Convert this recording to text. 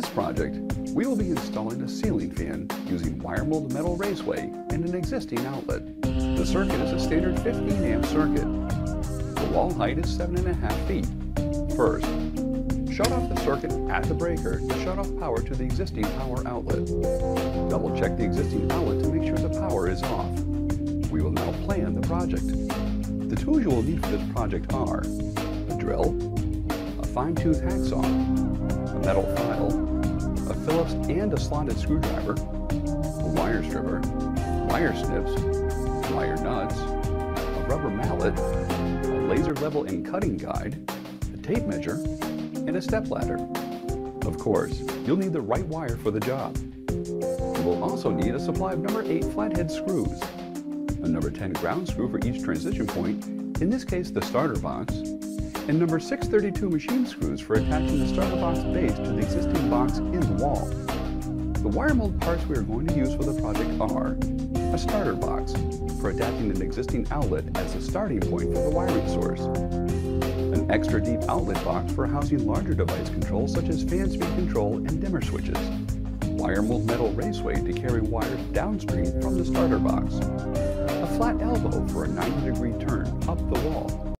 this project, we will be installing a ceiling fan using Wiremold metal raceway and an existing outlet. The circuit is a standard 15 amp circuit. The wall height is 7.5 feet. First, shut off the circuit at the breaker to shut off power to the existing power outlet. Double check the existing outlet to make sure the power is off. We will now plan the project. The tools you will need for this project are a drill, a fine-tooth hacksaw, a metal file, a Phillips and a slotted screwdriver, a wire stripper, wire snips, wire nuts, a rubber mallet, a laser level and cutting guide, a tape measure, and a step ladder. Of course, you'll need the right wire for the job. You will also need a supply of number 8 flathead screws, a number 10 ground screw for each transition point, in this case the starter box, and number 632 machine screws for attaching the starter box base to the existing box in the wall. The Wiremold parts we are going to use for the project are a starter box for adapting an existing outlet as a starting point for the wiring source, an extra deep outlet box for housing larger device controls such as fan speed control and dimmer switches, Wiremold metal raceway to carry wires downstream from the starter box, a flat elbow for a 90-degree turn up the wall,